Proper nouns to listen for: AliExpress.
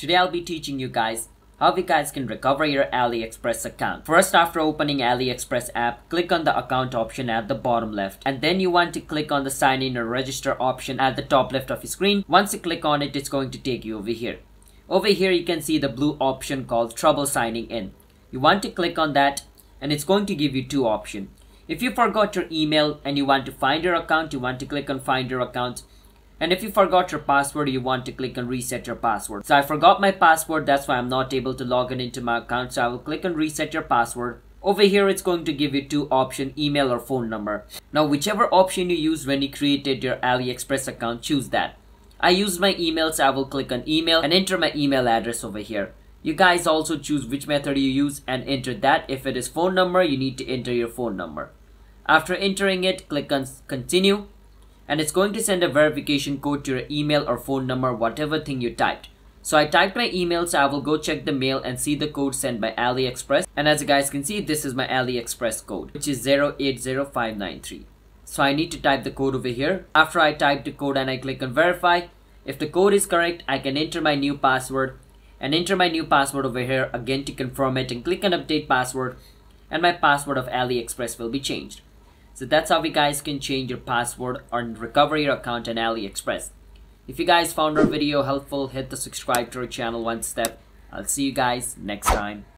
Today I'll be teaching you guys how you guys can recover your AliExpress account. First, after opening AliExpress app, click on the account option at the bottom left, and then you want to click on the sign in or register option at the top left of your screen. Once you click on it, it's going to take you over here. Over here you can see the blue option called trouble signing in. You want to click on that and it's going to give you two options. If you forgot your email and you want to find your account, you want to click on find your account. And if you forgot your password, you want to click on reset your password. So I forgot my password, that's why I'm not able to log in into my account. So I will click on reset your password. Over here, it's going to give you two options, email or phone number. Now, whichever option you used when you created your AliExpress account, choose that. I used my email, so I will click on email and enter my email address over here. You guys also choose which method you use and enter that. If it is phone number, you need to enter your phone number. After entering it, click on continue. And it's going to send a verification code to your email or phone number, whatever thing you typed. So I typed my email, so I will go check the mail and see the code sent by AliExpress. And as you guys can see, this is my AliExpress code, which is 080593. So I need to type the code over here. After I type the code and I click on verify, if the code is correct, I can enter my new password and enter my new password over here again to confirm it and click on update password, and my password of AliExpress will be changed. So that's how you guys can change your password and recover your account on AliExpress. If you guys found our video helpful, hit the subscribe to our channel one step. I'll see you guys next time.